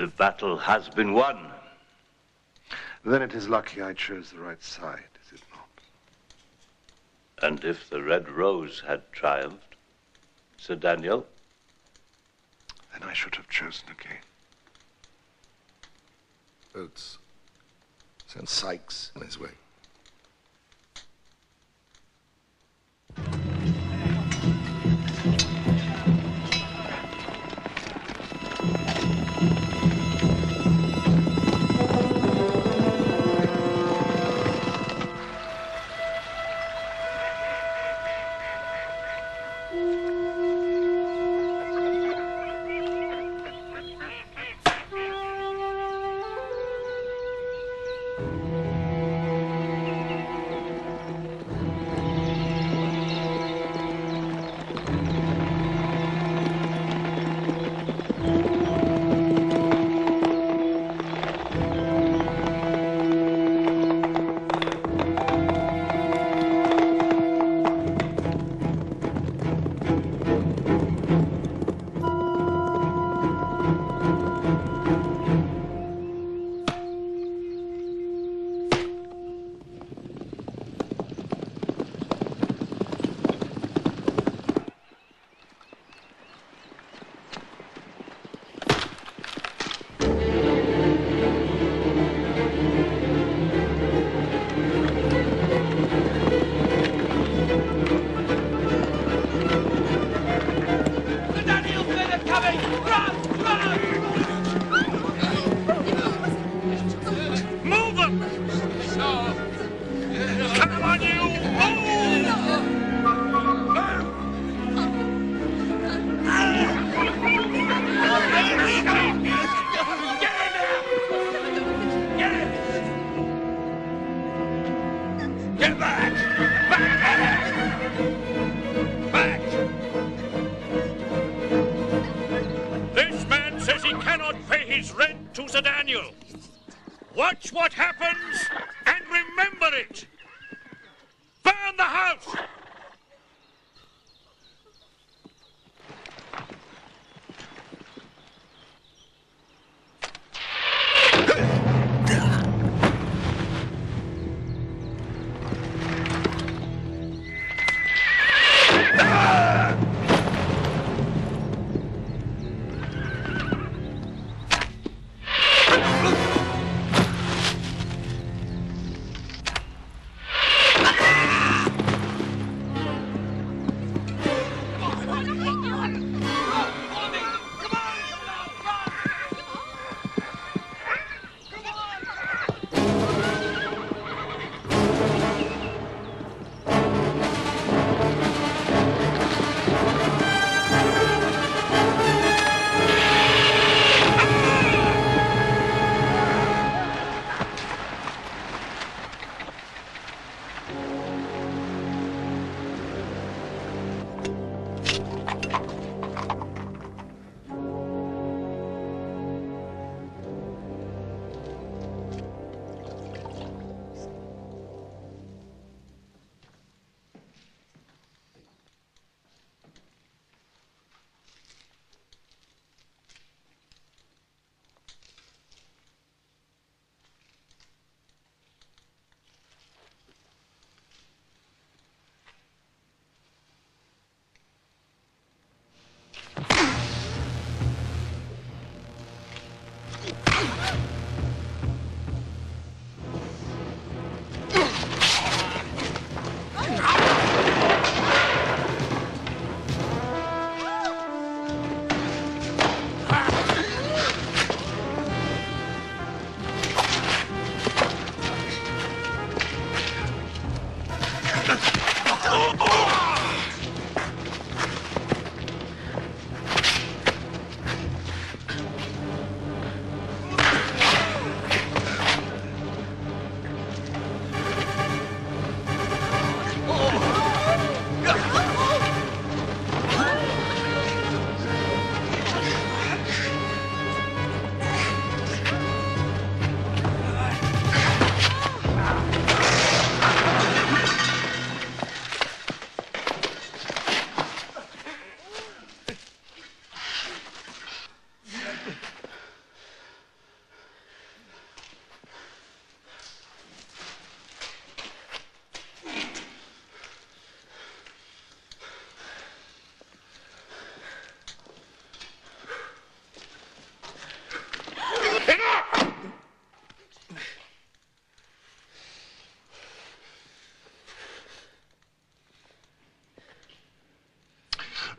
The battle has been won. Then it is lucky I chose the right side, is it not? And if the Red Rose had triumphed, Sir Daniel? Then I should have chosen again. Oates sent Sykes on his way.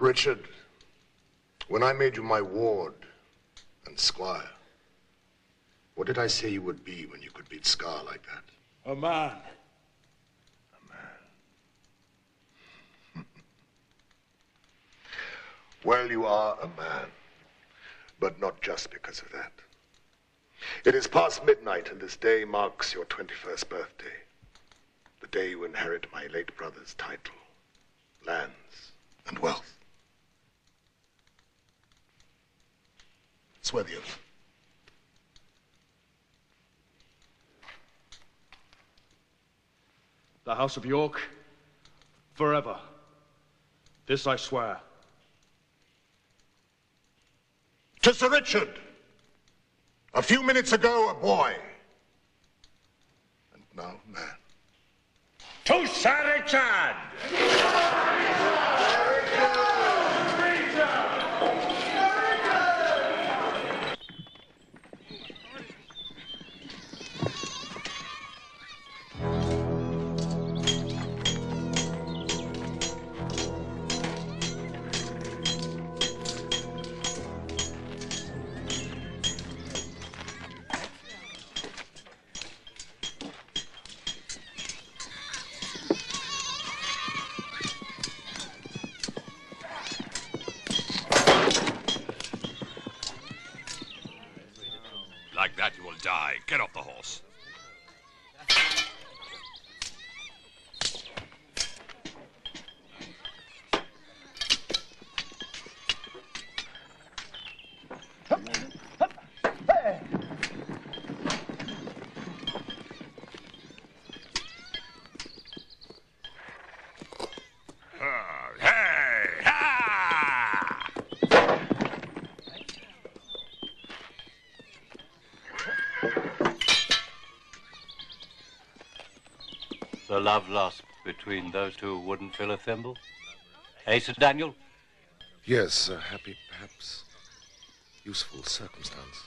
Richard, when I made you my ward and squire, what did I say you would be when you could beat Scar like that? A man. A man. Well, you are a man, but not just because of that. It is past midnight, and this day marks your 21st birthday, the day you inherit my late brother's title, lands, and wealth. It's worthy of you. The House of York, forever. This I swear. To Sir Richard! A few minutes ago, a boy, and now a man. To Sir Richard! Sir Richard! Like that, you will die. Get off the horse. Love lost between those two wouldn't fill a thimble. Eh, Sir Daniel? Yes, a happy, perhaps useful circumstance.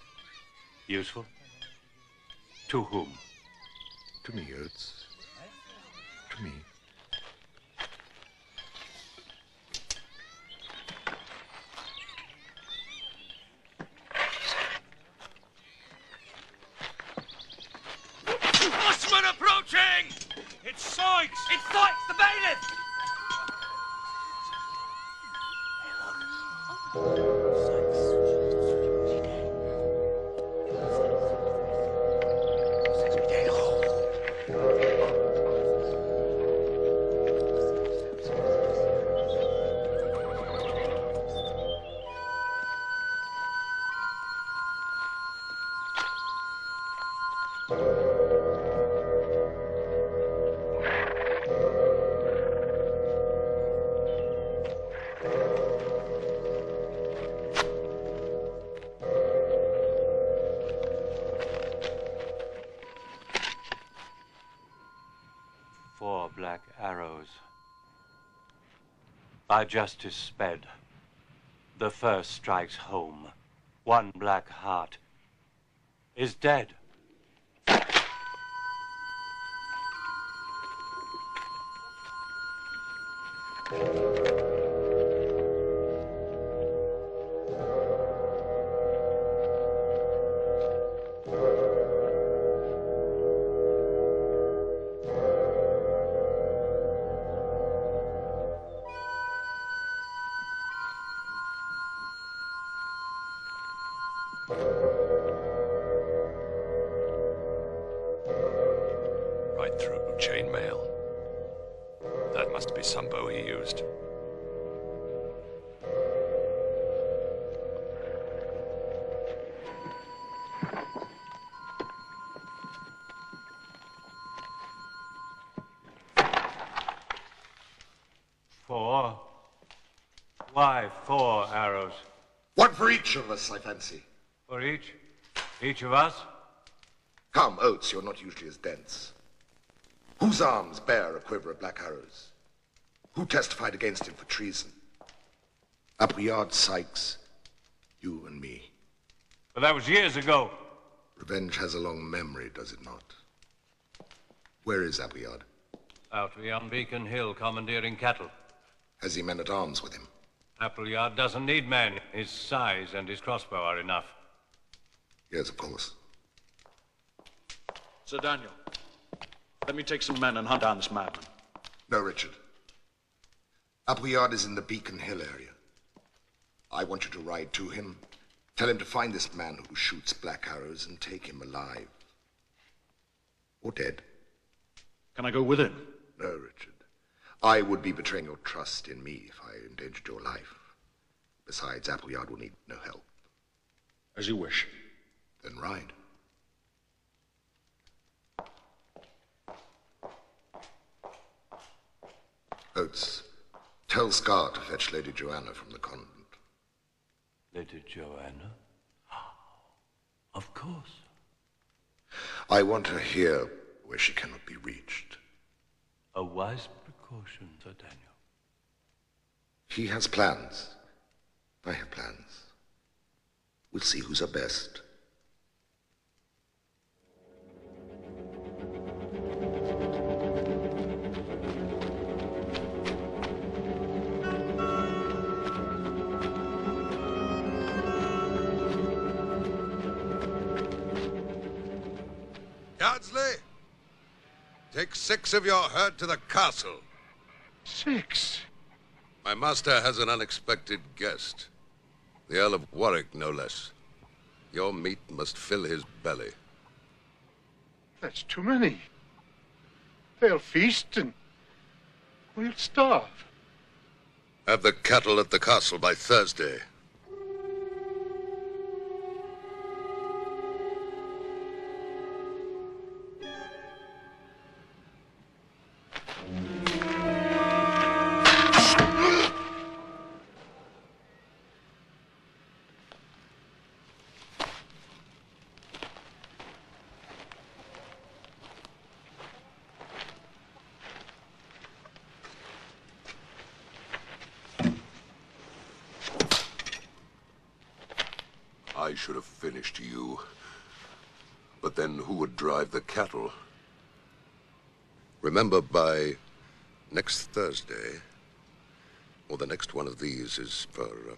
Useful? To whom? To me, Oates. To me. Black arrows. By justice sped, the first strikes home. One black heart is dead. Of us, I fancy. For each? Each of us? Come, Oates, you're not usually as dense. Whose arms bear a quiver of black arrows? Who testified against him for treason? Abouillard Sykes, you and me. But that was years ago. Revenge has a long memory, does it not? Where is Appleyard? Out beyond Beacon Hill, commandeering cattle. Has he men at arms with him? Appleyard doesn't need men. His size and his crossbow are enough. Yes, of course. Sir Daniel, let me take some men and hunt down this madman. No, Richard. Appleyard is in the Beacon Hill area. I want you to ride to him, tell him to find this man who shoots black arrows and take him alive. Or dead. Can I go with him? No, Richard. I would be betraying your trust in me if I endangered your life. Besides, Appleyard will need no help. As you wish. Then ride. Oates, tell Scar to fetch Lady Joanna from the convent. Lady Joanna? Of course. I want her here where she cannot be reached. A wise precaution, Sir Daniel. He has plans. I have plans. We'll see whose are best. Yardsley, take 6 of your herd to the castle. 6? My master has an unexpected guest. The Earl of Warwick, no less. Your meat must fill his belly. That's too many. They'll feast and we'll starve. Have the cattle at the castle by Thursday. I should have finished you. But then who would drive the cattle? Remember, by next Thursday, or the next one of these is for her.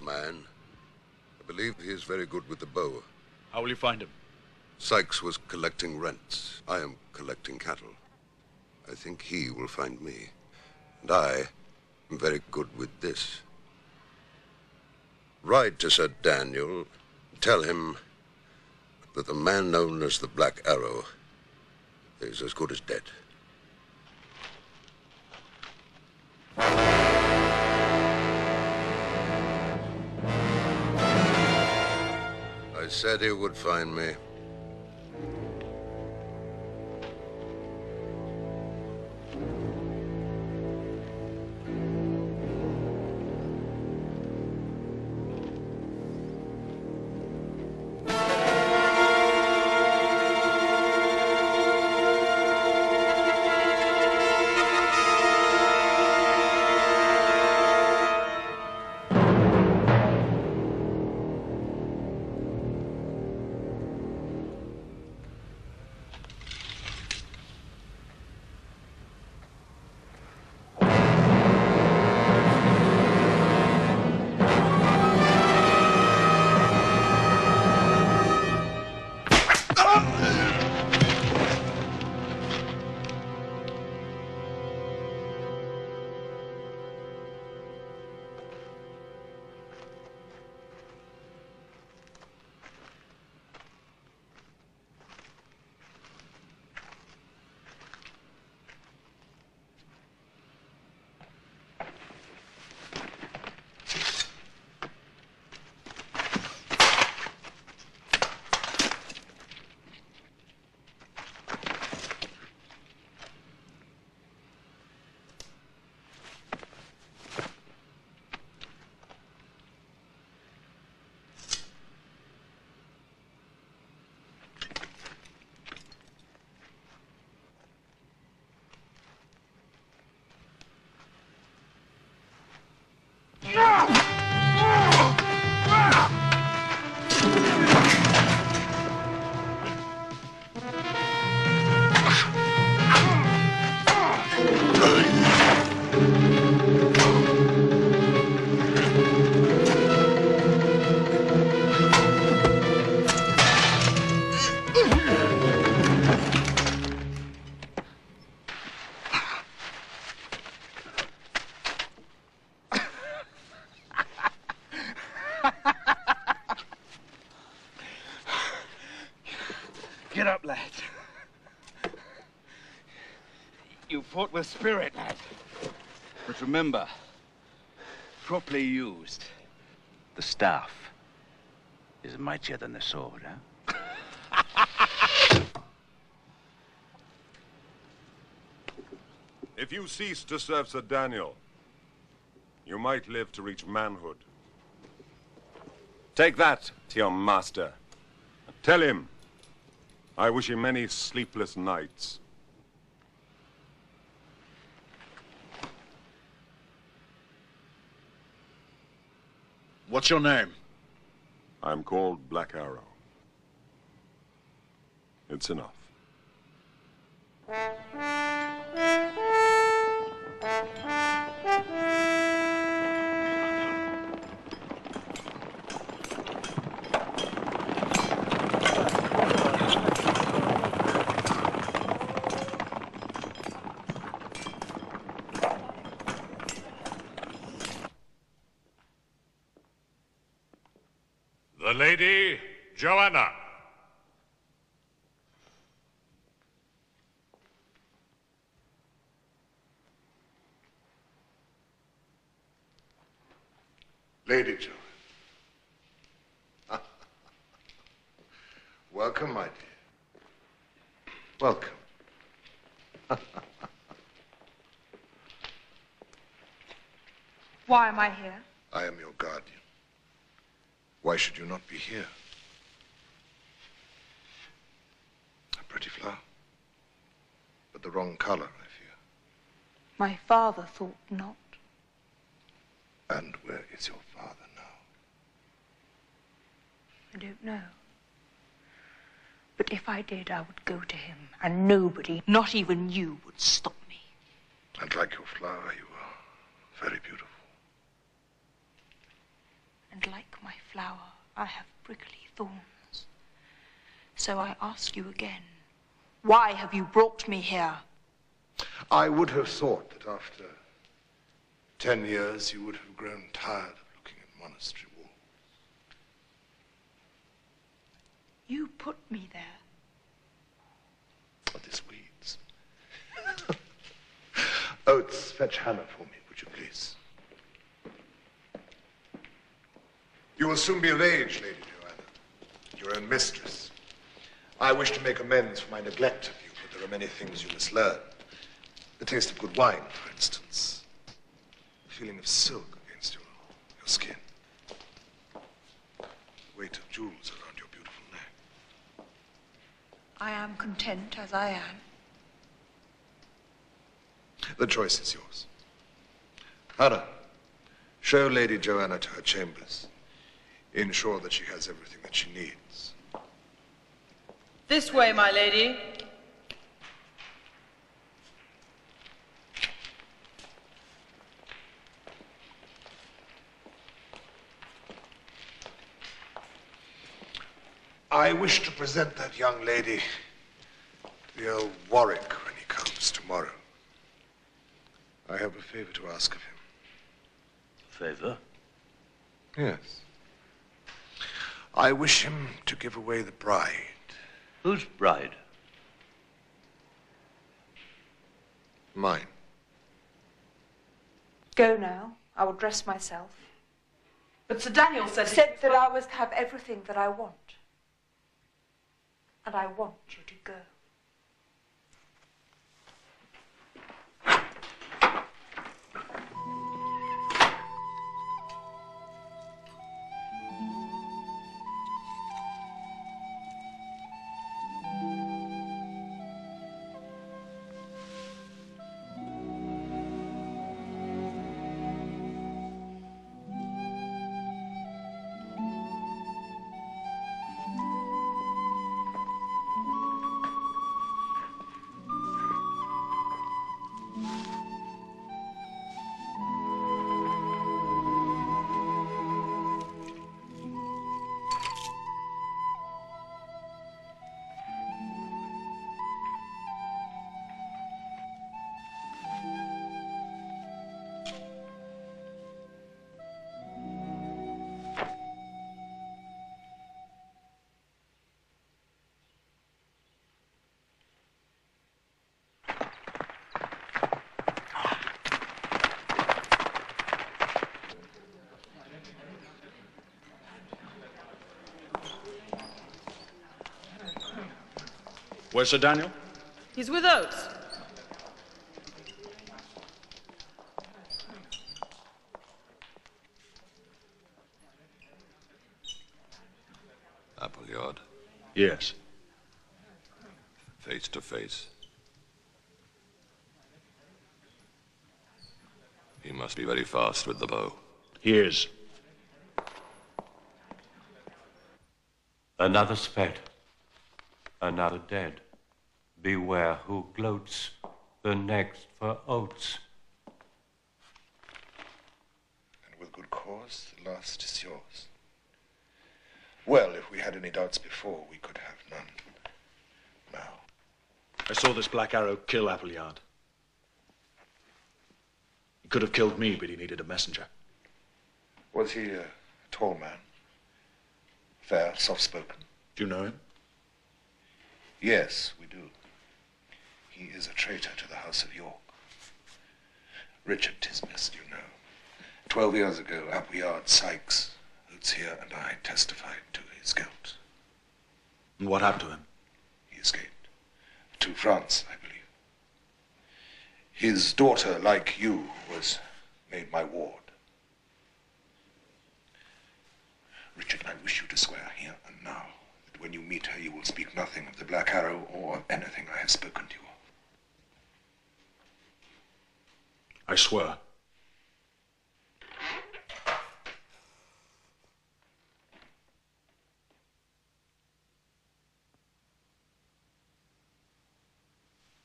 Man. I believe he is very good with the bow. How will you find him? Sykes was collecting rents. I am collecting cattle. I think he will find me. And I am very good with this. Ride to Sir Daniel. Tell him that the man known as the Black Arrow is as good as dead. He said he would find me. You fought with spirit, lad. But remember, properly used, the staff is mightier than the sword, huh? If you cease to serve Sir Daniel, you might live to reach manhood. Take that to your master. Tell him I wish him many sleepless nights. What's your name? I'm called Black Arrow. It's enough. Lady Joanna. Lady Joanna. Welcome, my dear. Welcome. Why am I here? I am your guardian. Why should you not be here? A pretty flower, but the wrong color, I fear. My father thought not. And where is your father now? I don't know. But if I did, I would go to him, and nobody, not even you, would stop me. And like your flower, you are very beautiful. And like my flower, I have prickly thorns. So I ask you again, why have you brought me here? I would have thought that after 10 years, you would have grown tired of looking at monastery walls. You put me there. Oh, these weeds. Oates, fetch Hannah for me, would you please? You will soon be of age, Lady Joanna, your own mistress. I wish to make amends for my neglect of you, but there are many things you must learn. The taste of good wine, for instance. The feeling of silk against your skin. The weight of jewels around your beautiful neck. I am content as I am. The choice is yours. Hannah, show Lady Joanna to her chambers. Ensure that she has everything that she needs. This way, my lady. I wish to present that young lady to the Earl of Warwick when he comes tomorrow. I have a favor to ask of him. Favor? Yes. I wish him to give away the bride. Whose bride? Mine. Go now. I will dress myself. But Sir Daniel said that I was to have everything that I want. And I want you to go. Where's Sir Daniel? He's with Oates. Appleyard? Yes. Face to face. He must be very fast with the bow. He is. Another sped, another dead. Beware who gloats, the next for Oates. And with good cause, the last is yours. Well, if we had any doubts before, we could have none now. I saw this Black Arrow kill Appleyard. He could have killed me, but he needed a messenger. Was he a tall man? Fair, soft-spoken. Do you know him? Yes, we do. He is a traitor to the House of York. Richard Tismiss, you know. 12 years ago, Abouillard Sykes, Oates here, and I testified to his guilt. And what happened to him? He escaped. To France, I believe. His daughter, like you, was made my ward. Richard, I wish you to swear here and now that when you meet her, you will speak nothing of the Black Arrow or of anything I have spoken to you of. I swear.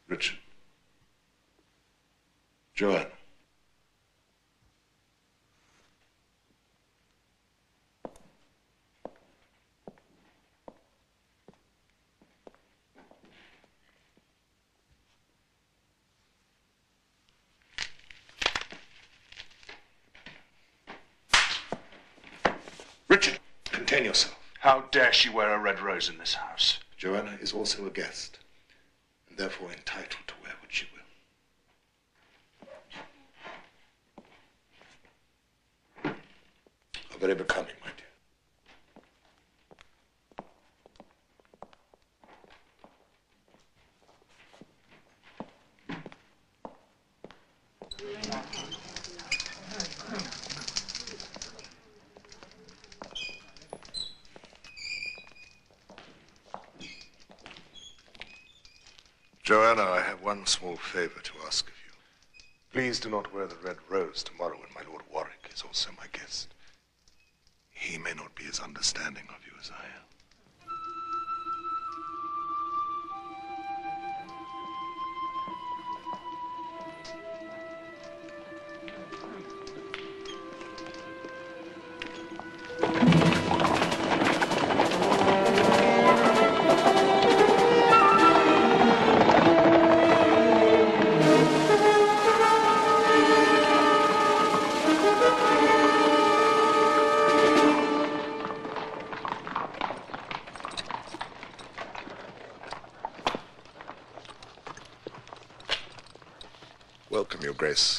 Richard. Joanna. Yourself. How dare she wear a red rose in this house? Joanna is also a guest, and therefore entitled to wear what she will. How very becoming, my dear. Joanna, I have one small favor to ask of you. Please do not wear the red rose tomorrow when my Lord Warwick is also my guest. He may not be as understanding of you as I am.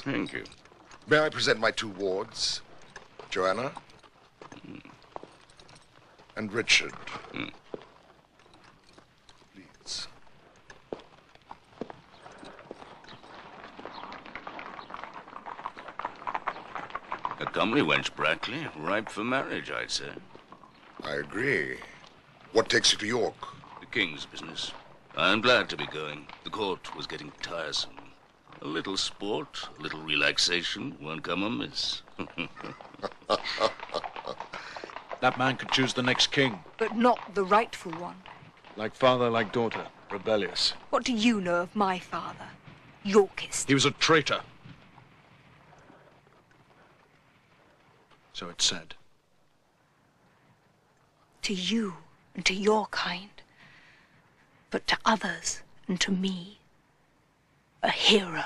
Thank you. May I present my two wards, Joanna and Richard? Please. A comely wench, Brackley, ripe for marriage, I'd say. I agree. What takes you to York? The King's business. I am glad to be going. The court was getting tiresome. A little sport, a little relaxation won't come amiss. That man could choose the next king. But not the rightful one. Like father, like daughter, rebellious. What do you know of my father? Yorkist. He was a traitor. So it said. To you and to your kind, but to others and to me. A hero.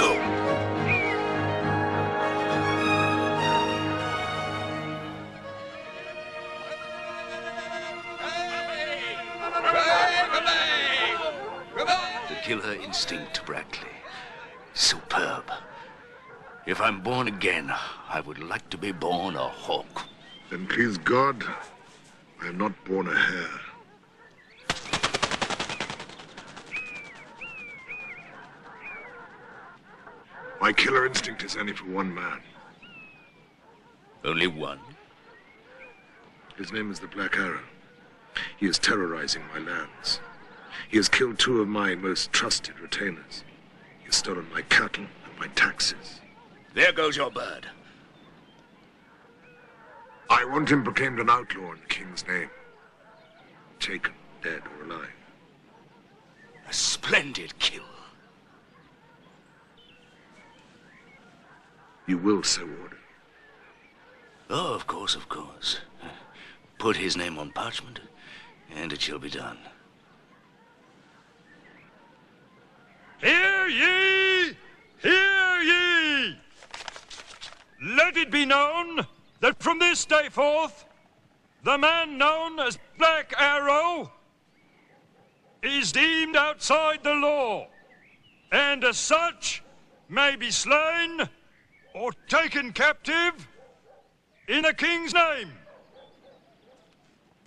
Go. killer instinct, Brackley. Superb. If I'm born again, I would like to be born a hawk. Then please God, I am not born a hare. My killer instinct is only for one man. Only one? His name is the Black Arrow. He is terrorizing my lands. He has killed two of my most trusted retainers. He has stolen my cattle and my taxes. There goes your bird. I want him proclaimed an outlaw in the king's name. Taken, dead or alive. A splendid kill. You will so order. Oh, of course, of course. Put his name on parchment, and it shall be done. Hear ye! Hear ye! Let it be known that from this day forth, the man known as Black Arrow is deemed outside the law, and as such may be slain or taken captive in a king's name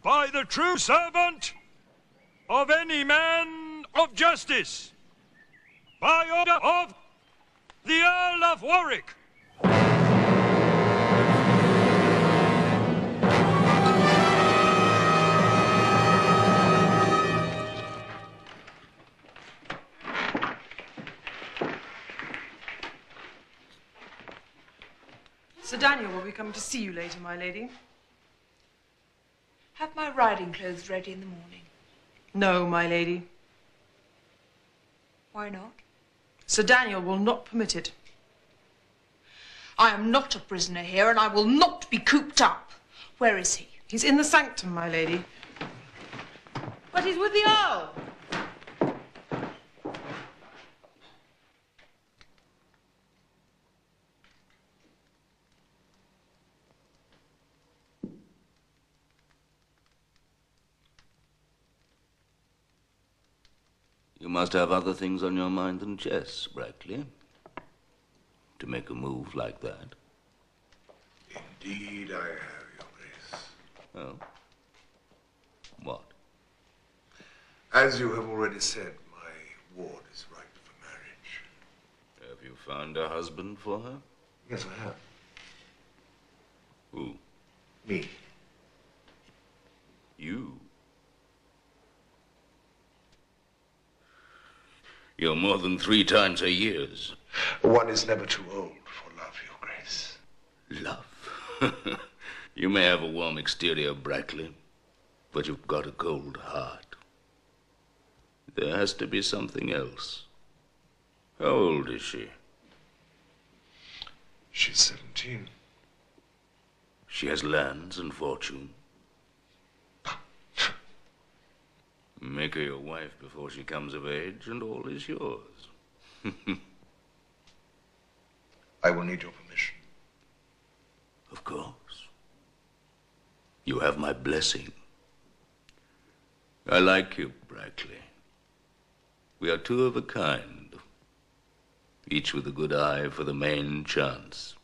by the true servant of any man of justice, by order of the Earl of Warwick. Sir Daniel will be coming to see you later, my lady. Have my riding clothes ready in the morning. No, my lady. Why not? Sir Daniel will not permit it. I am not a prisoner here, and I will not be cooped up. Where is he? He's in the sanctum, my lady. But he's with the Earl. You must have other things on your mind than chess, Brackley, to make a move like that. Indeed, I have, Your Grace. Oh? What? As you have already said, my ward is ripe for marriage. Have you found a husband for her? Yes, I have. Who? Me. You? You're more than 3 times her years. One is never too old for love, Your Grace. Love? You may have a warm exterior, Brackley, but you've got a cold heart. There has to be something else. How old is she? She's 17. She has lands and fortune. Make her your wife before she comes of age, and all is yours. I will need your permission. Of course. You have my blessing. I like you, Brackley. We are 2 of a kind, each with a good eye for the main chance.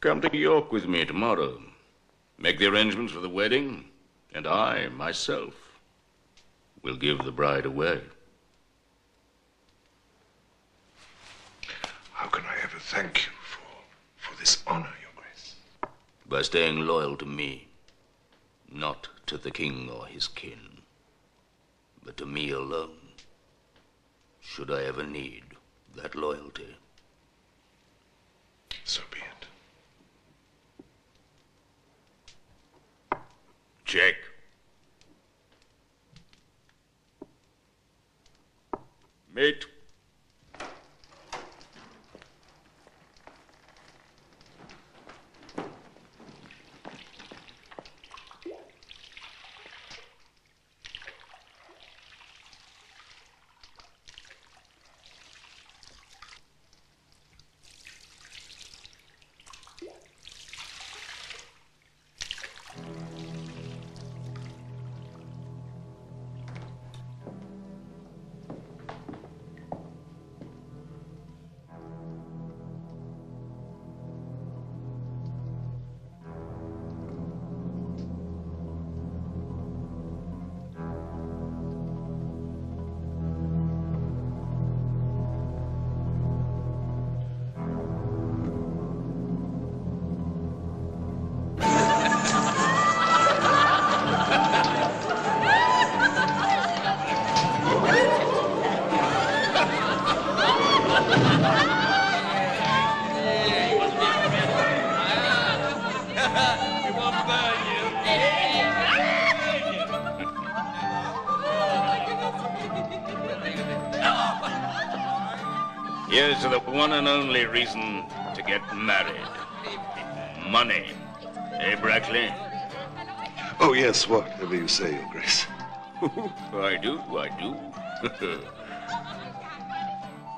Come to York with me tomorrow. Make the arrangements for the wedding. And I, myself, will give the bride away. How can I ever thank you for this honor, Your Grace? By staying loyal to me, not to the king or his kin, but to me alone, should I ever need that loyalty. So be it. Check. Mate. Here's the one and only reason to get married. Money. Eh, Brackley? Oh, yes, whatever you say, Your Grace. I do, I do.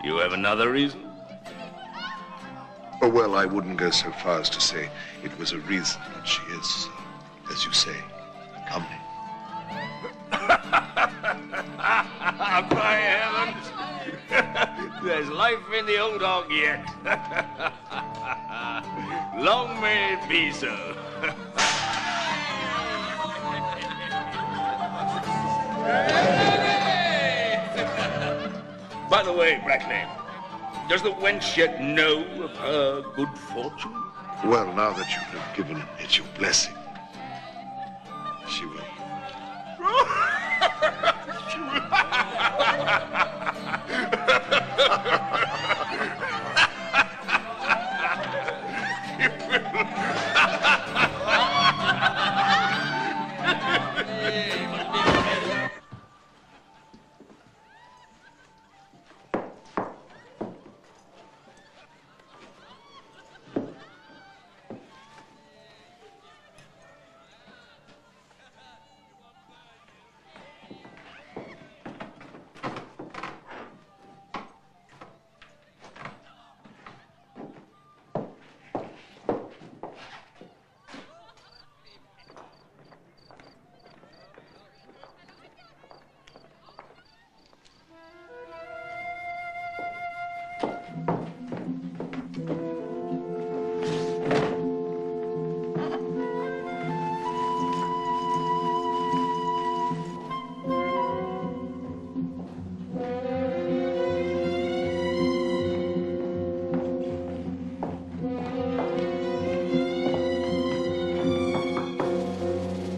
You have another reason? Oh, well, I wouldn't go so far as to say it was a reason, but she is, as you say, comely. By heavens! There's life in the old hog yet. Long may it be so. By the way, Brackley, does the wench yet know of her good fortune? Well, now that you have given it your blessing, she will. She will.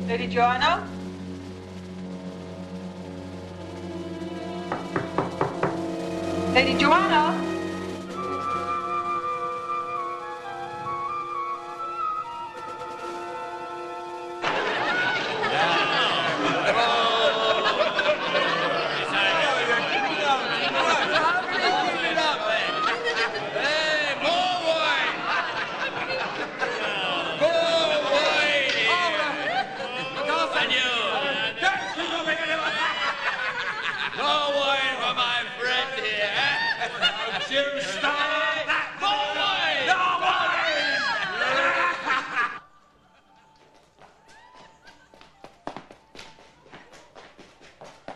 Lady Joanna? Lady Joanna?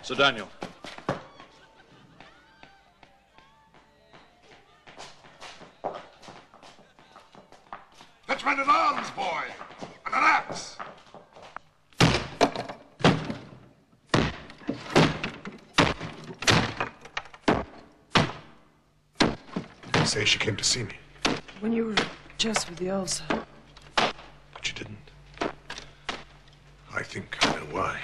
Sir Daniel. Fetch men at arms, boy, and an axe. They say she came to see me. When you were at chess with the Earl, sir. But she didn't. I think I know why.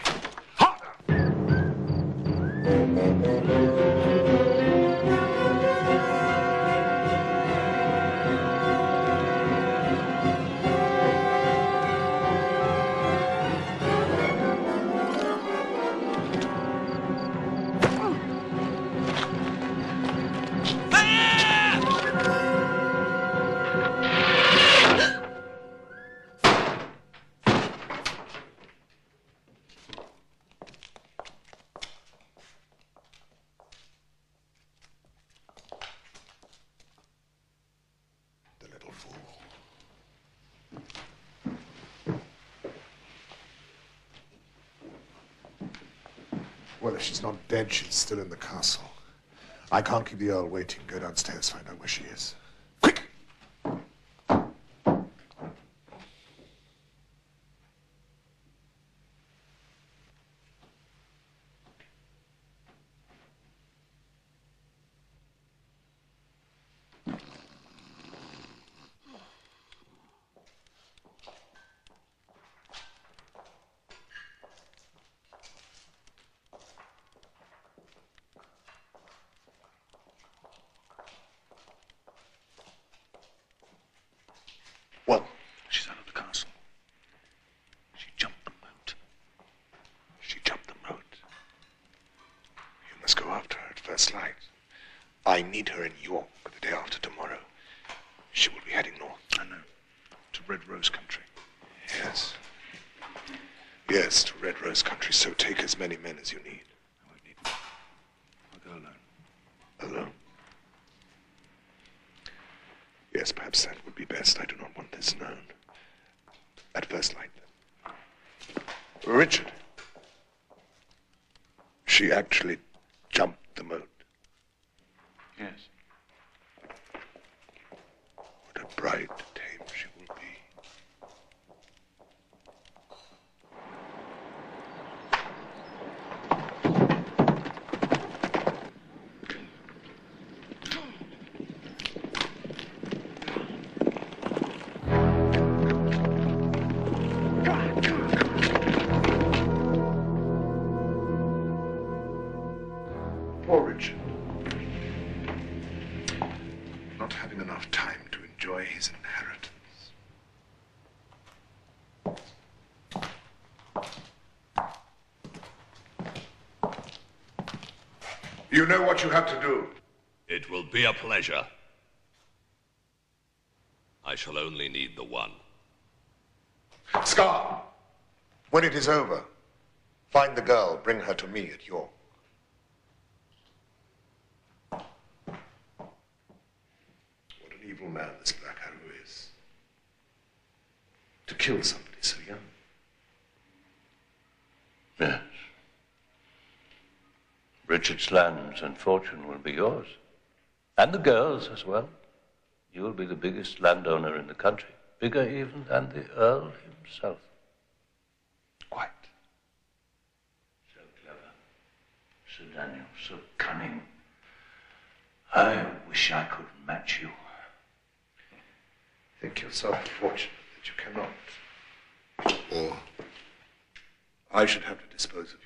Well, if she's not dead, she's still in the castle. I can't keep the Earl waiting. Go downstairs, find out where she is. Quick! I need her in York. Day after tomorrow, she will be heading north. I know. To Red Rose country. Yes. Yes, to Red Rose country, so take as many men as you need. I won't need them. I'll go alone. Alone? Yes, perhaps that would be best. I do not want this known. At first light, then. Richard. She actually jumped the moat. Yes. What a bride dame she will be. Poor Richard. Having enough time to enjoy his inheritance. You know what you have to do. It will be a pleasure. I shall only need the one. Scar, when it is over, find the girl, bring her to me at York. Evil man this Black Arrow is. To kill somebody so young. Yes. Richard's lands and fortune will be yours. And the girl's as well. You will be the biggest landowner in the country. Bigger even than the Earl himself. Quite. So clever. Sir Daniel, so cunning. I wish I could match you. Think yourself fortunate that you cannot. Or I should have to dispose of you.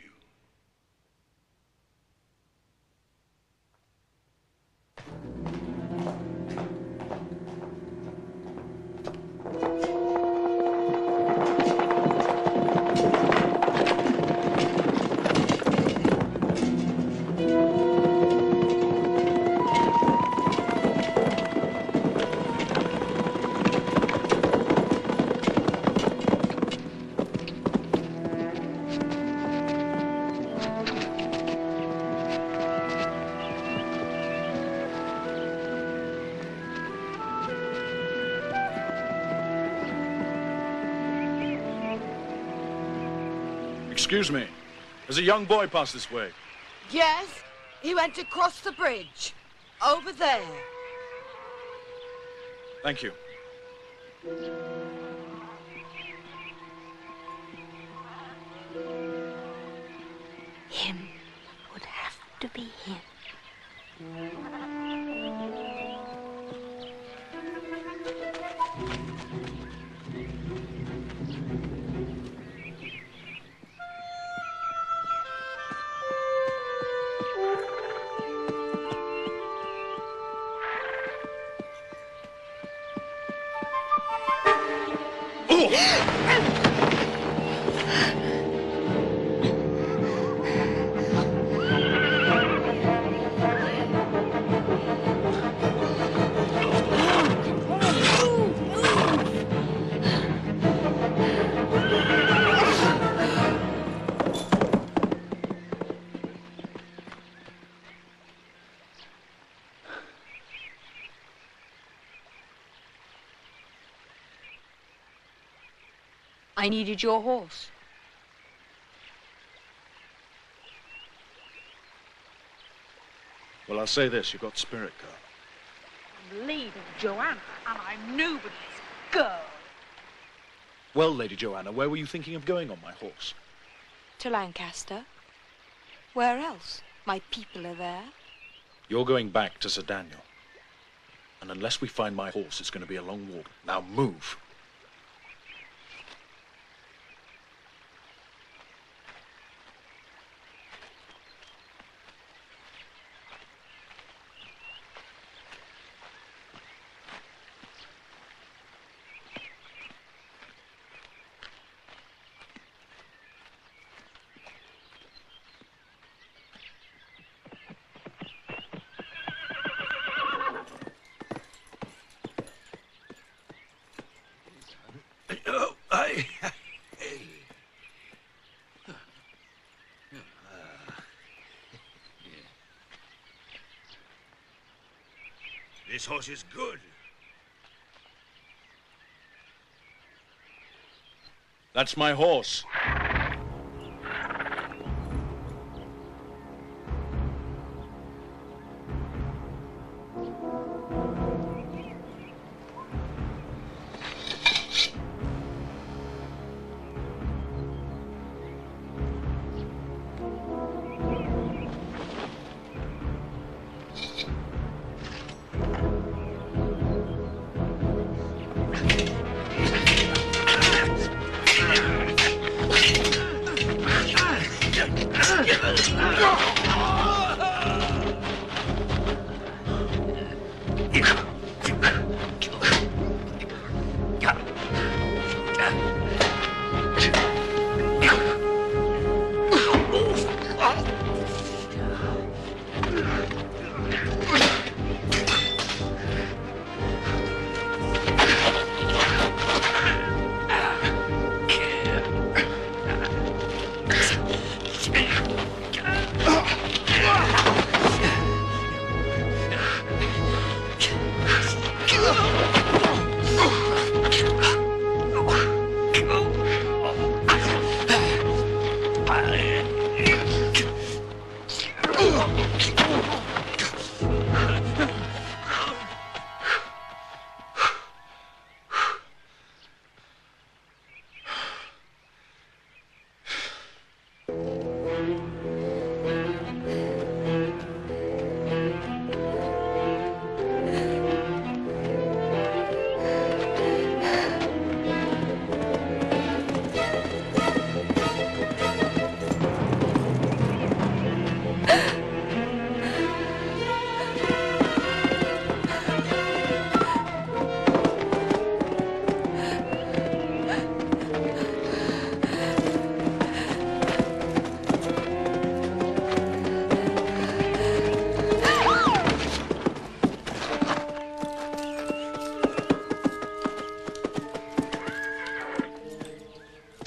Excuse me, has a young boy passed this way? Yes, he went across the bridge, over there. Thank you. Him would have to be him. I needed your horse. Well, I'll say this, you've got spirit, girl. I'm Lady Joanna, and I'm nobody's girl. Well, Lady Joanna, where were you thinking of going on my horse? To Lancaster. Where else? My people are there. You're going back to Sir Daniel. And unless we find my horse, it's going to be a long walk. Now move. This horse is good. That's my horse.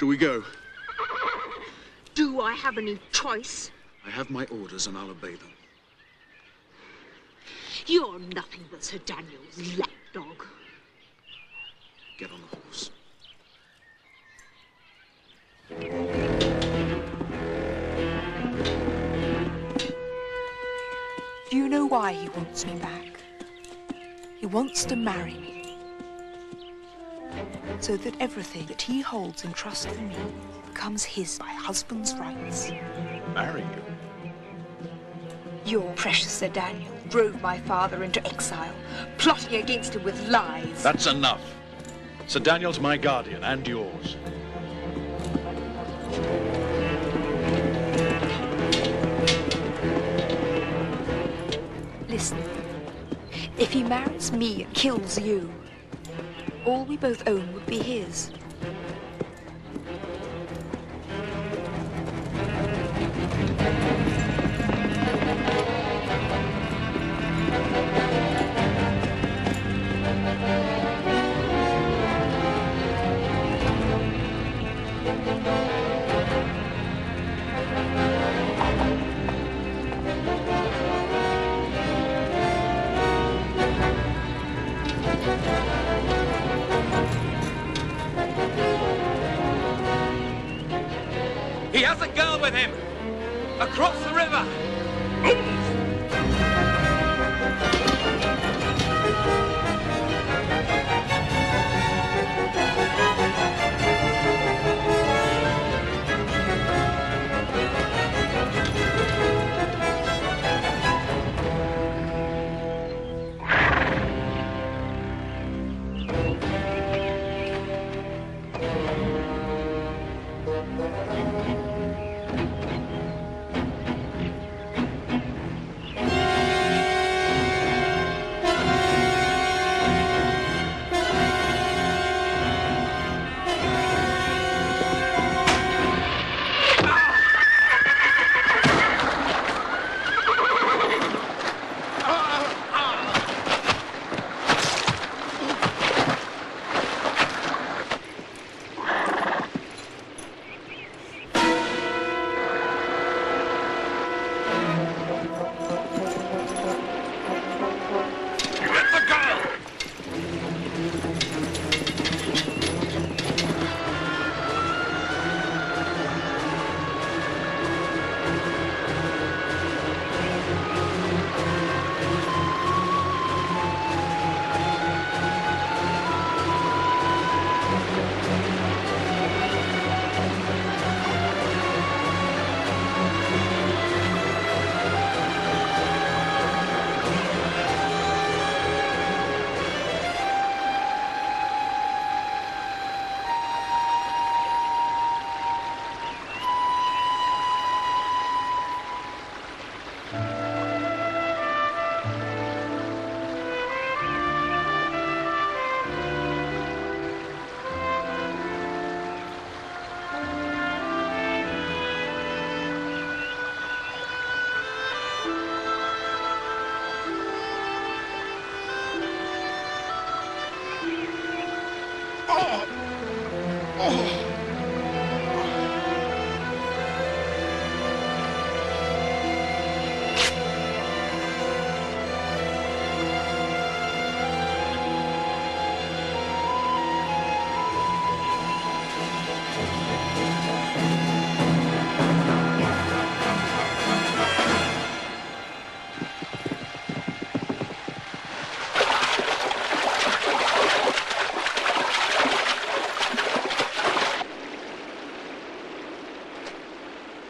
We go. Do I have any choice? I have my orders and I'll obey them. You're nothing but Sir Daniel's lapdog. Get on the horse. Do you know why he wants me back? He wants to marry me. So that everything that he holds in trust for me becomes his by husband's rights. Marry you? Your precious Sir Daniel drove my father into exile, plotting against him with lies. That's enough. Sir Daniel's my guardian and yours. Listen, if he marries me and kills you, all we both own would be his.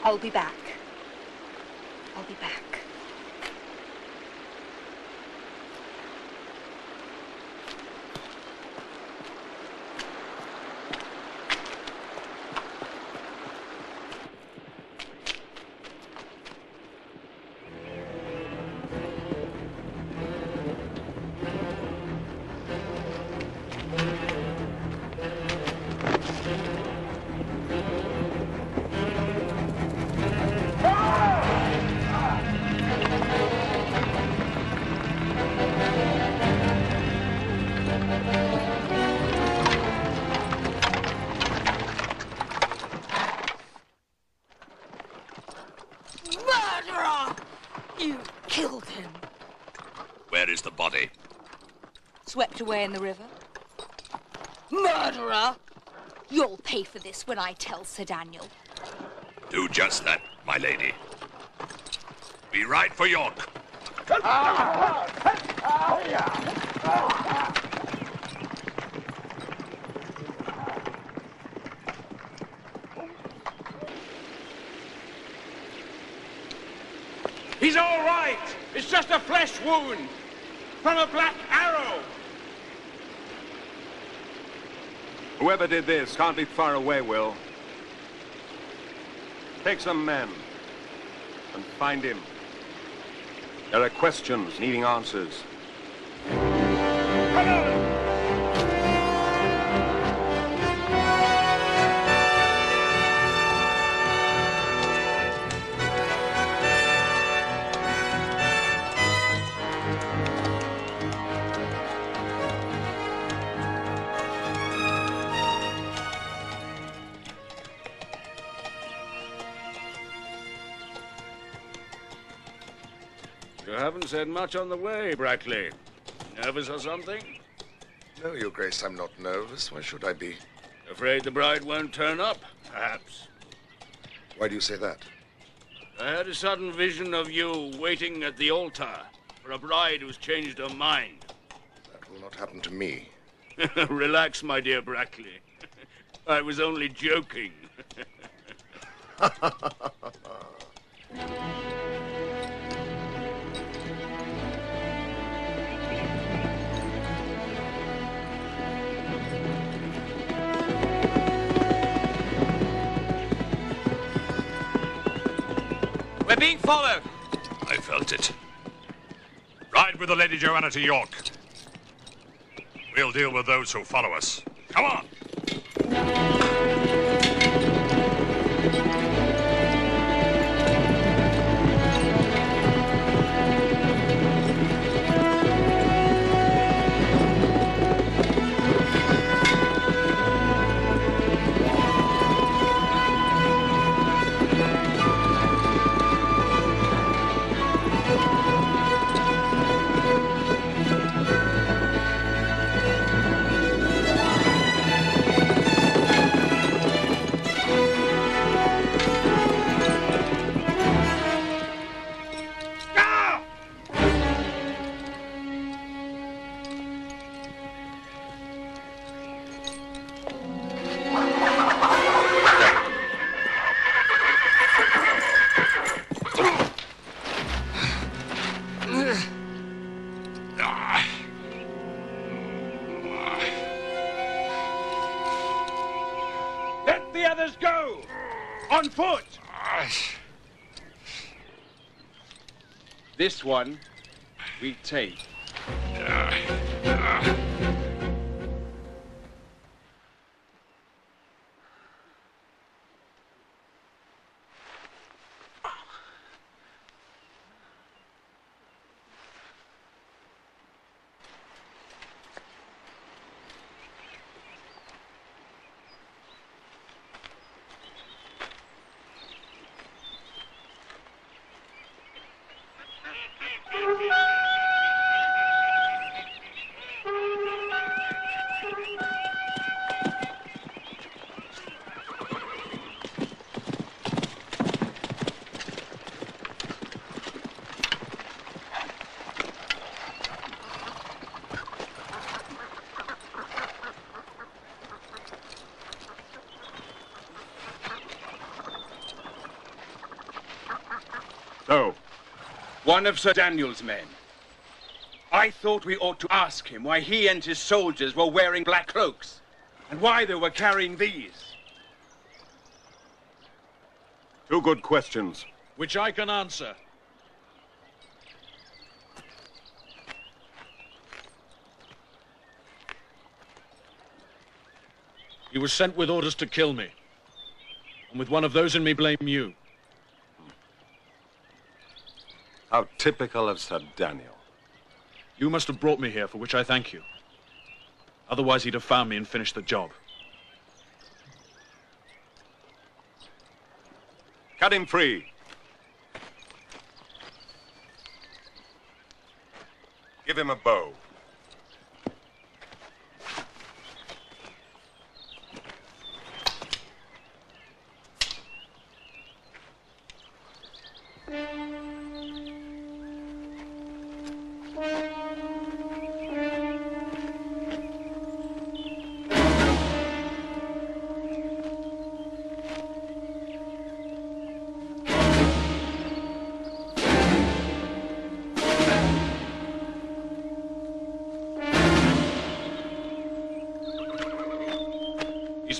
I'll be back. I'll be back. Away in the river? Murderer! You'll pay for this when I tell Sir Daniel. Do just that, my lady. We ride for York. He's all right! It's just a flesh wound from a Black Arrow! Whoever did this can't be far away, Will. Take some men and find him. There are questions needing answers. Said much on the way, Brackley. Nervous or something? No, Your Grace, I'm not nervous. Why should I be? Afraid the bride won't turn up, perhaps. Why do you say that? I had a sudden vision of you waiting at the altar for a bride who's changed her mind. That will not happen to me. Relax, my dear Brackley. I was only joking. We're being followed. I felt it. Ride with the Lady Joanna to York. We'll deal with those who follow us. Come on. On foot! This one we take. One of Sir Daniel's men. I thought we ought to ask him why he and his soldiers were wearing black cloaks and why they were carrying these. Two good questions. Which I can answer. He was sent with orders to kill me. And with one of those in me blame you. How typical of Sir Daniel. You must have brought me here, for which I thank you. Otherwise, he'd have found me and finished the job. Cut him free. Give him a bow.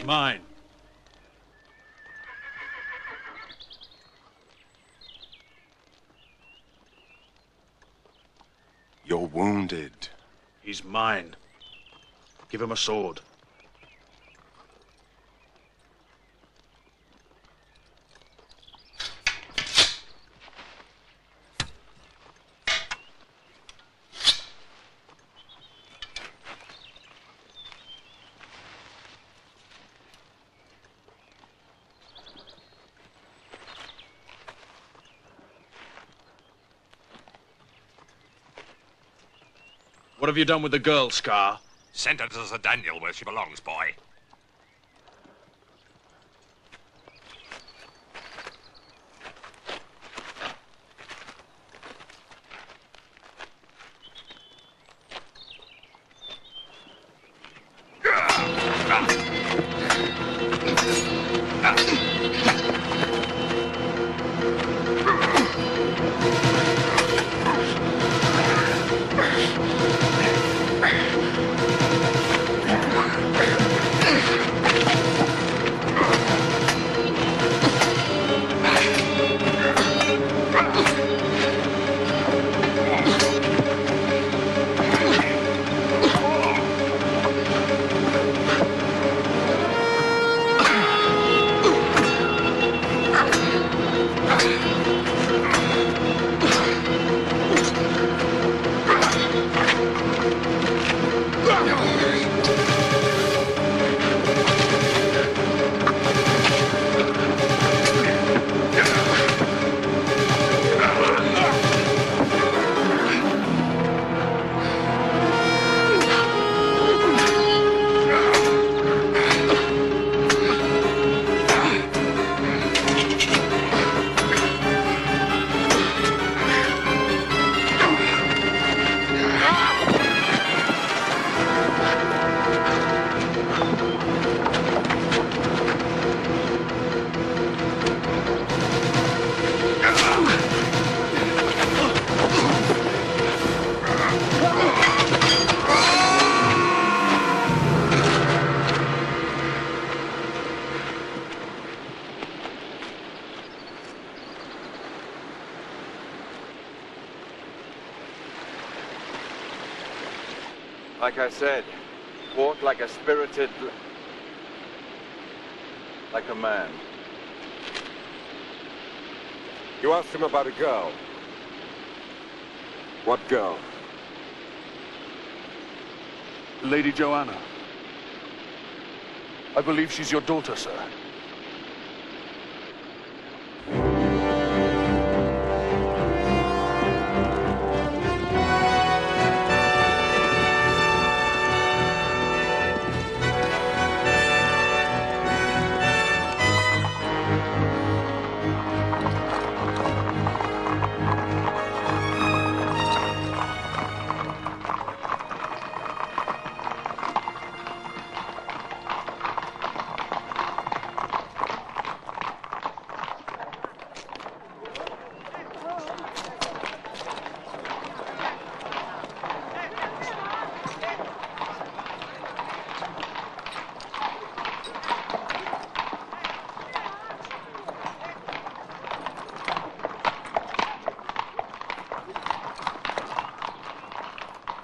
Mine. You're wounded. He's mine. Give him a sword. What have you done with the girl, Scar? Sent her to Sir Daniel where she belongs, boy. Like I said, walk like a spirited... like a man. You asked him about a girl. What girl? Lady Joanna. I believe she's your daughter, sir.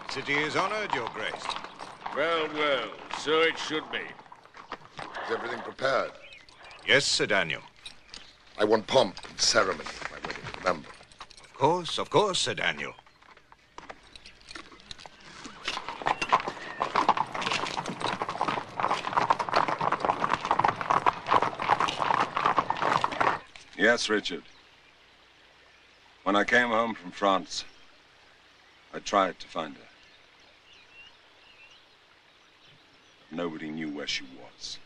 The city is honoured, Your Grace. Well, well, so it should be. Is everything prepared? Yes, Sir Daniel. I want pomp and ceremony at my wedding, remember? Of course, Sir Daniel. Yes, Richard. When I came home from France, I tried to find her. Nobody knew where she was.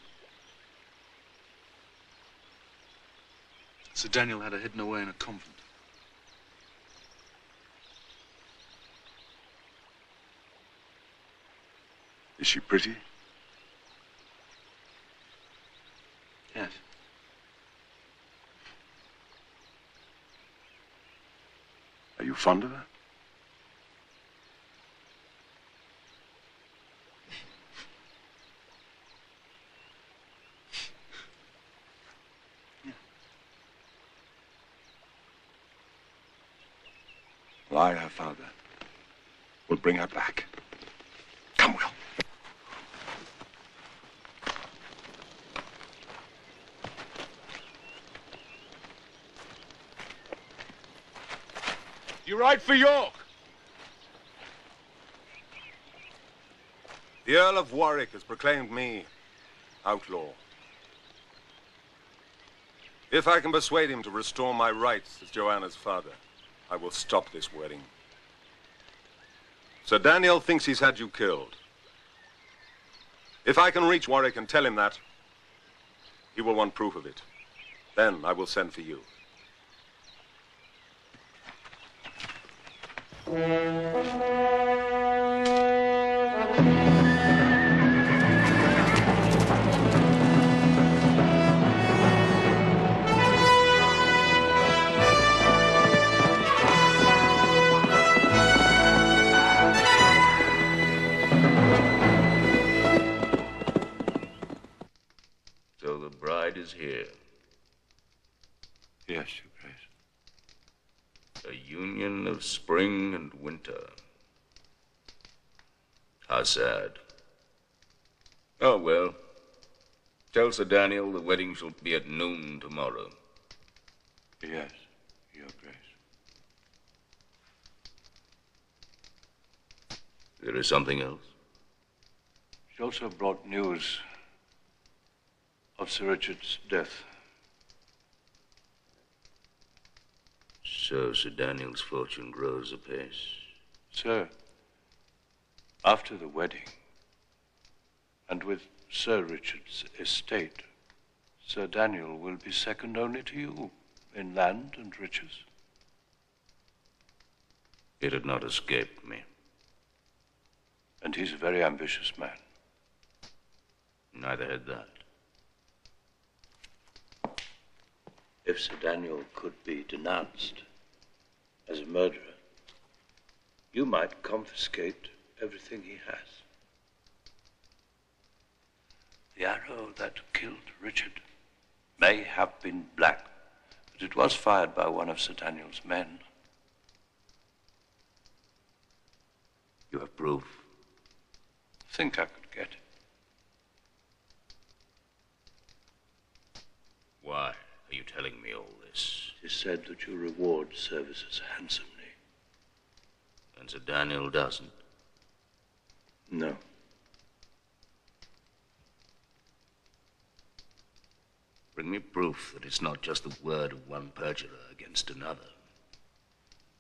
Sir Daniel had her hidden away in a convent. Is she pretty? Yes. Are you fond of her? I, her father, will bring her back. Come, Will. You ride for York. The Earl of Warwick has proclaimed me outlaw. If I can persuade him to restore my rights as Joanna's father, I will stop this wedding. Sir Daniel thinks he's had you killed. If I can reach Warwick and tell him that, he will want proof of it. Then I will send for you. Here. Yes, Your Grace. A union of spring and winter. How sad. Oh, well. Tell Sir Daniel the wedding shall be at noon tomorrow. Yes, Your Grace. There is something else? She also brought news of Sir Richard's death. So Sir Daniel's fortune grows apace. Sir, after the wedding, and with Sir Richard's estate, Sir Daniel will be second only to you in land and riches. It had not escaped me. And he's a very ambitious man. Neither had that. If Sir Daniel could be denounced as a murderer, you might confiscate everything he has. The arrow that killed Richard may have been black, but it was fired by one of Sir Daniel's men. You have proof? think I could get. Why are you telling me all this? It is said that you reward services handsomely. And Sir Daniel doesn't? No. Bring me proof that it's not just the word of one perjurer against another.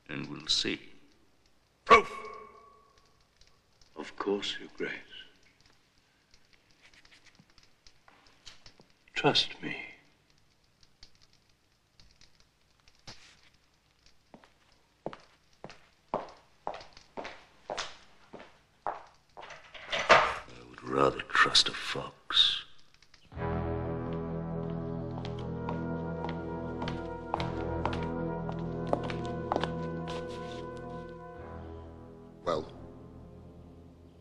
And we'll see. Proof! Of course, Your Grace. Trust me. I would rather trust a fox.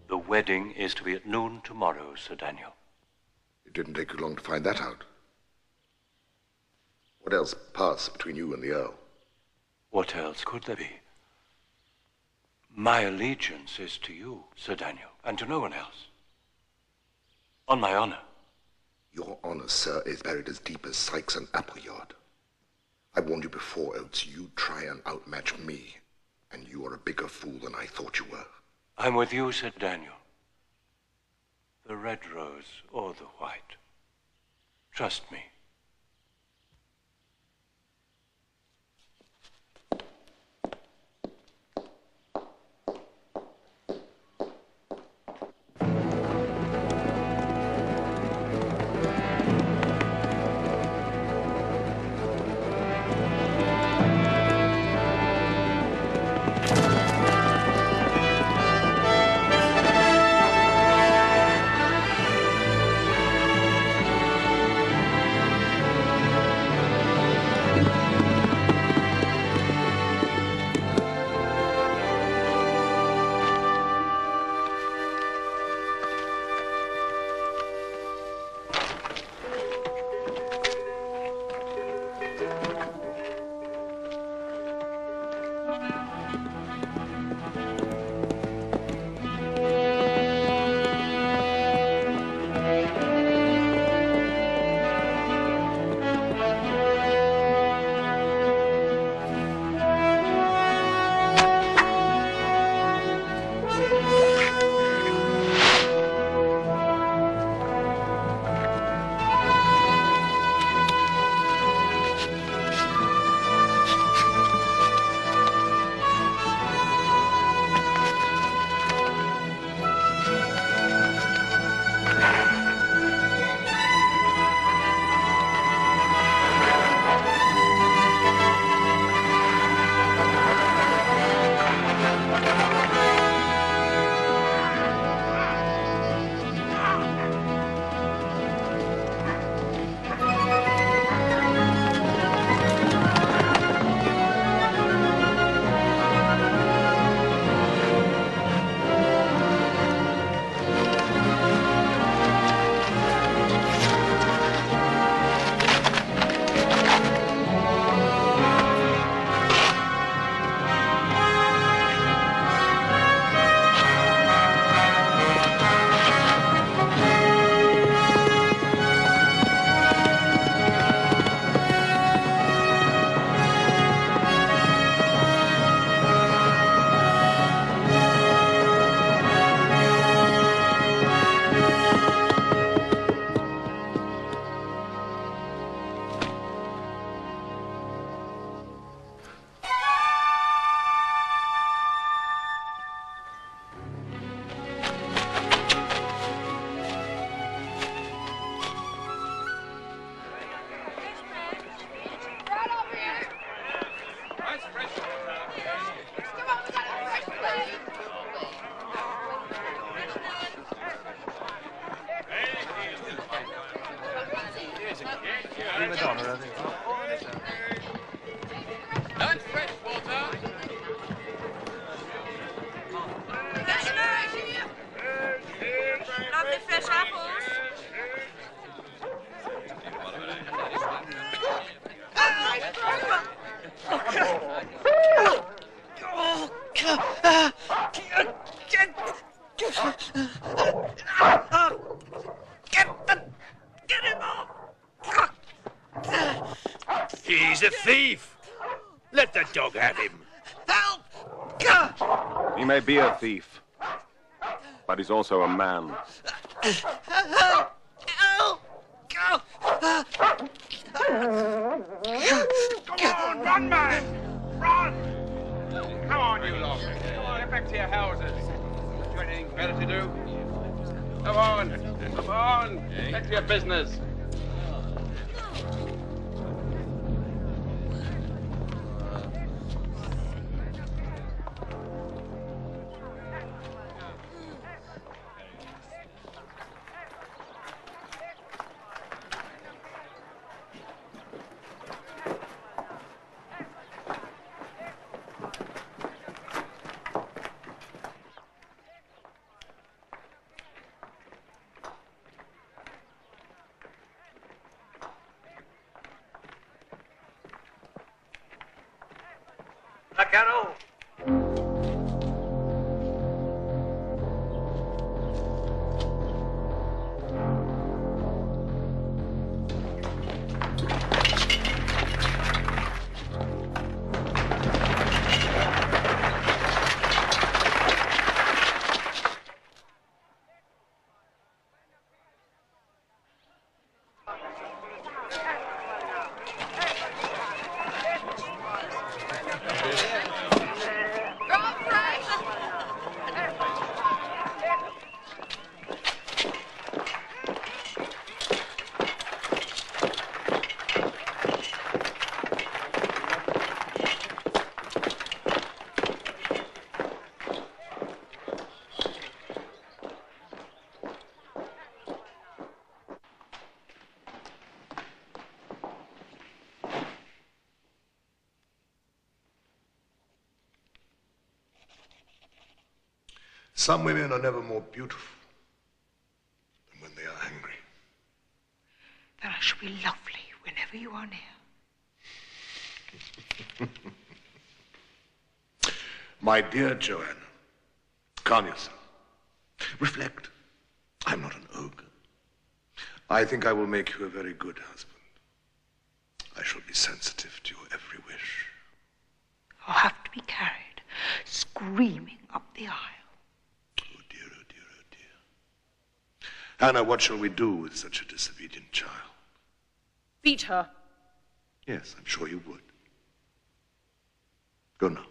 The wedding is to be at noon tomorrow, Sir Daniel. It didn't take you long to find that out. What else passed between you and the Earl? What else could there be? My allegiance is to you, Sir Daniel, and to no one else. On my honor. Your honor, sir, is buried as deep as Sykes and Appleyard. I warned you before, Oates, you try and outmatch me, and you are a bigger fool than I thought you were. I'm with you, Sir Daniel. The red rose or the white. Trust me. Let the dog have him. Help! God! He may be a thief, but he's also a man. Help! Help! Go! Come on, run, man! Run! Come on, you lot. Come on, get back to your houses. Have you got anything better to do? Come on! Come on! Back to your business. Some women are never more beautiful than when they are angry. Then I shall be lovely whenever you are near. My dear Joanna, calm yourself. Reflect. I'm not an ogre. I think I will make you a very good husband. I shall be sensitive to your every wish. I'll have to be carried, screaming up the aisle. Hannah, what shall we do with such a disobedient child? Beat her. Yes, I'm sure you would. Go now.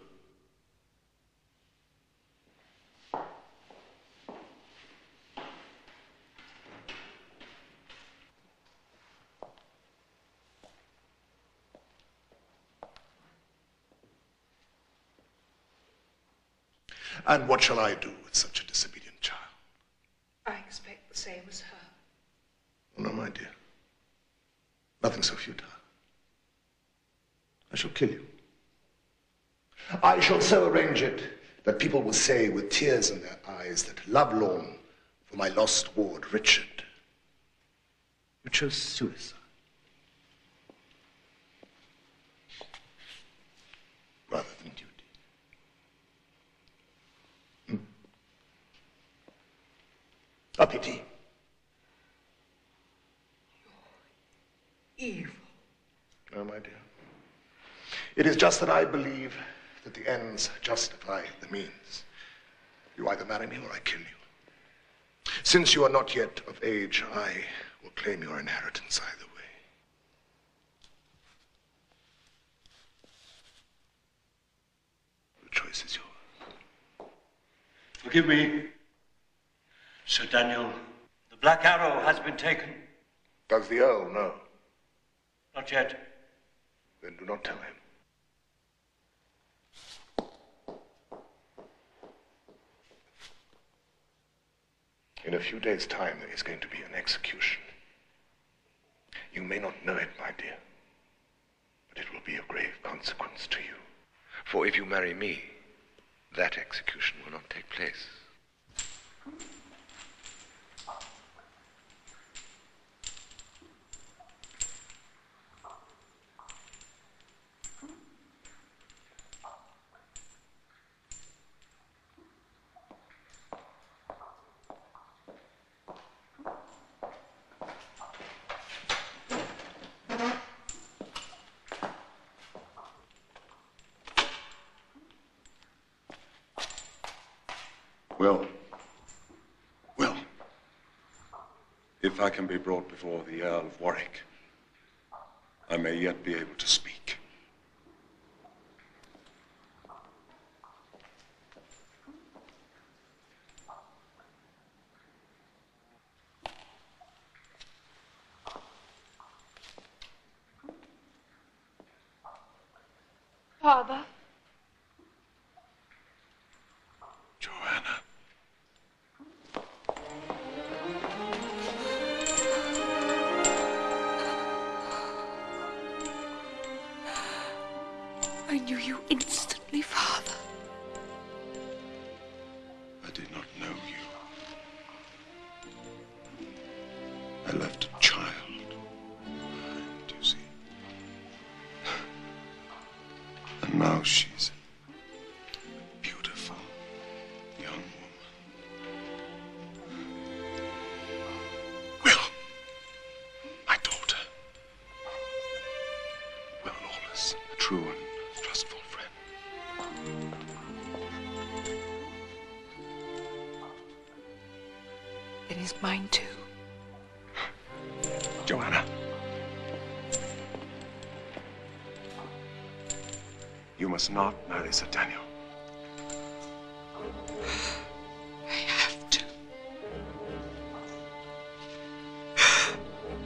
And what shall I do with such a disobedient child? I expect same as her. Oh, no, my dear. Nothing so futile. I shall kill you. I shall so arrange it that people will say with tears in their eyes that lovelorn for my lost ward, Richard. You chose suicide. Rather than duty. A pity. You're evil. No, my dear. It is just that I believe that the ends justify the means. You either marry me or I kill you. Since you are not yet of age, I will claim your inheritance either way. The choice is yours. Forgive me. Sir Daniel, the Black Arrow has been taken. Does the Earl know? Not yet. Then do not tell him. In a few days' time, there is going to be an execution. You may not know it, my dear, but it will be of grave consequence to you. For if you marry me, that execution will not take place. Will, if I can be brought before the Earl of Warwick, I may yet be able to speak. Father. Joanna. I knew you instantly, Father. I did not know you. I left a child. Now she's a beautiful young woman. Will, my daughter. Will Lawless, a true and trustful friend. Then he's mine too. Joanna. You must not marry Sir Daniel. I have to.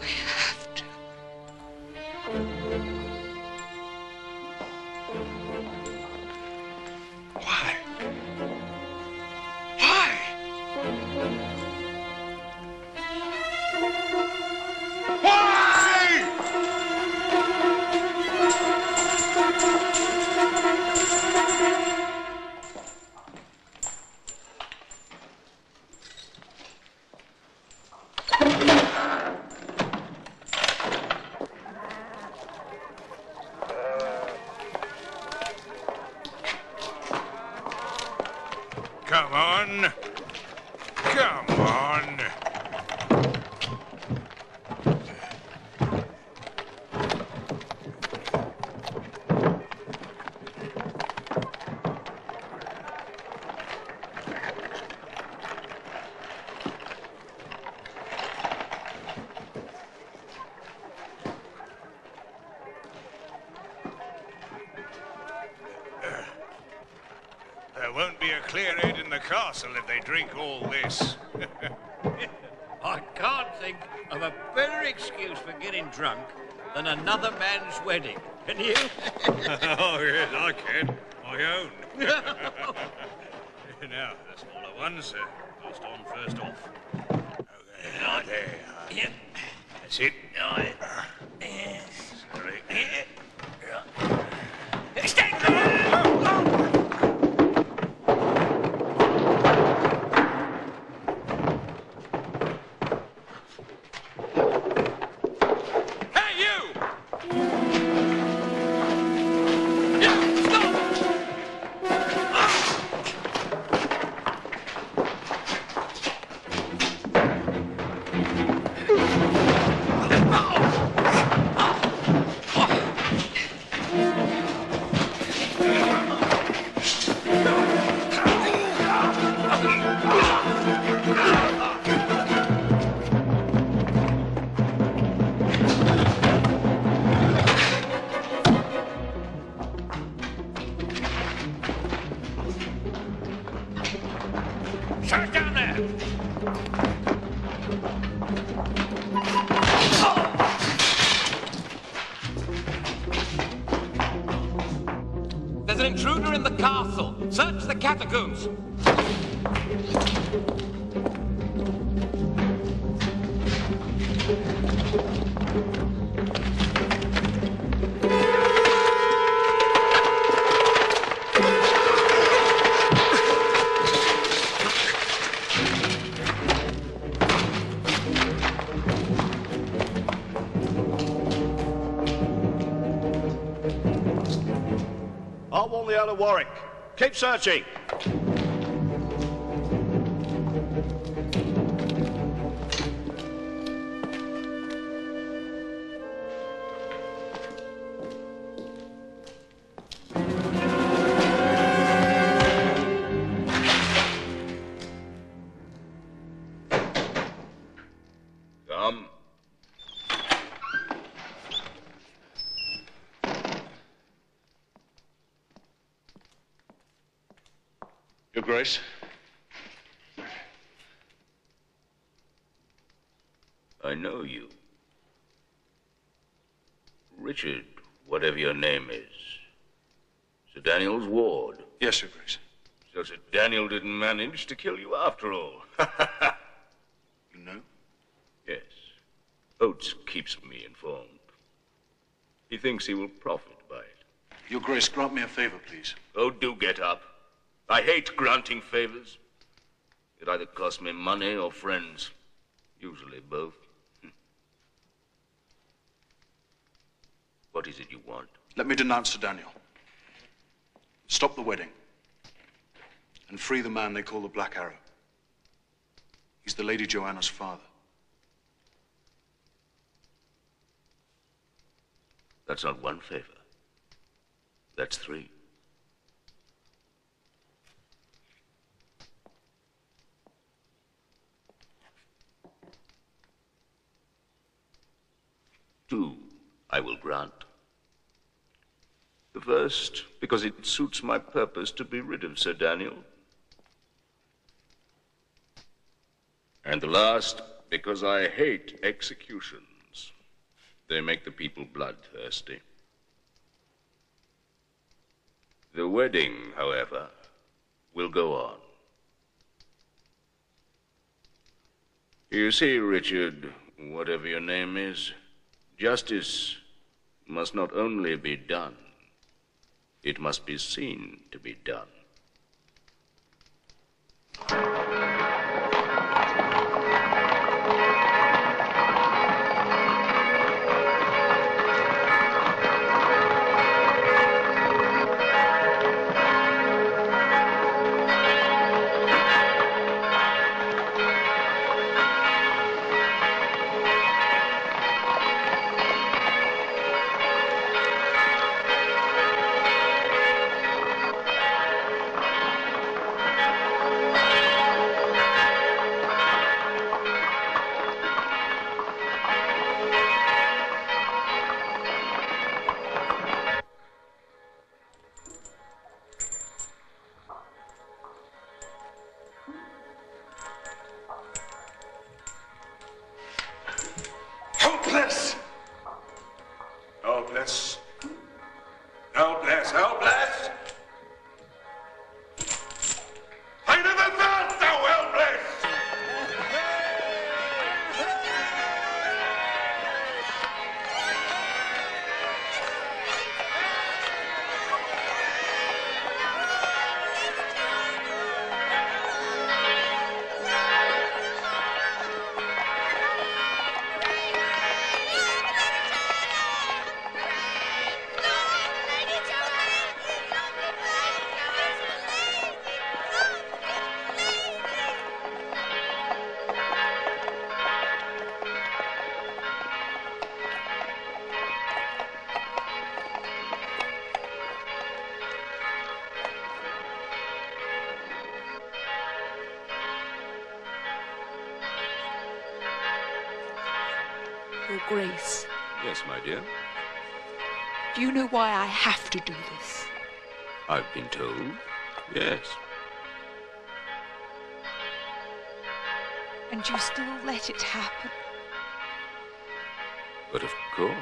I have to. Why? Why? Why? Come on. There won't be a clear head in the castle if they drink all this. I can't think of a better excuse for getting drunk than another man's wedding. Can you? Oh, yes, I can. My own. Now, the smaller ones, last on, first off. Oh, there. Yep. That's it. Sorry. There's an intruder in the castle. Search the catacombs. I want the Earl of Warwick. Keep searching. Your Grace. I know you. Richard, whatever your name is. Sir Daniel's ward. Yes, Your Grace. So Sir Daniel didn't manage to kill you after all. You know? Yes. Oates keeps me informed. He thinks he will profit by it. Your Grace, grant me a favor, please. Oh, do get up. I hate granting favors. It either costs me money or friends. Usually both. What is it you want? Let me denounce Sir Daniel. Stop the wedding. And free the man they call the Black Arrow. He's the Lady Joanna's father. That's not one favor. That's three. Two, I will grant. The first, because it suits my purpose to be rid of Sir Daniel. And the last, because I hate executions. They make the people bloodthirsty. The wedding, however, will go on. You see, Richard, whatever your name is, justice must not only be done, it must be seen to be done. Grace. Yes, my dear. Do you know why I have to do this? I've been told, yes. And you still let it happen? But of course.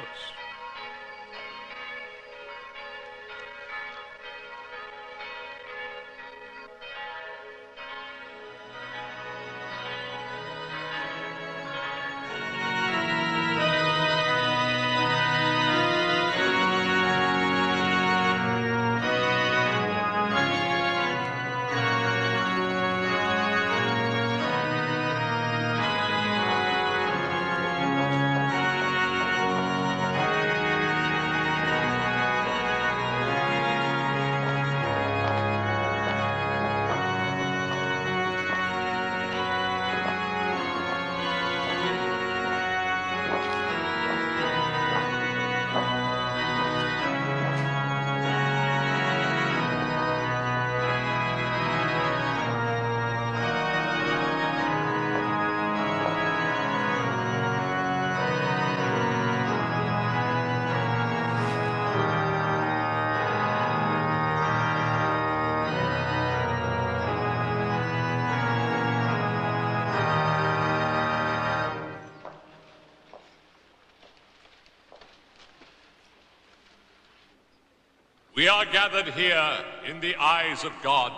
We are gathered here in the eyes of God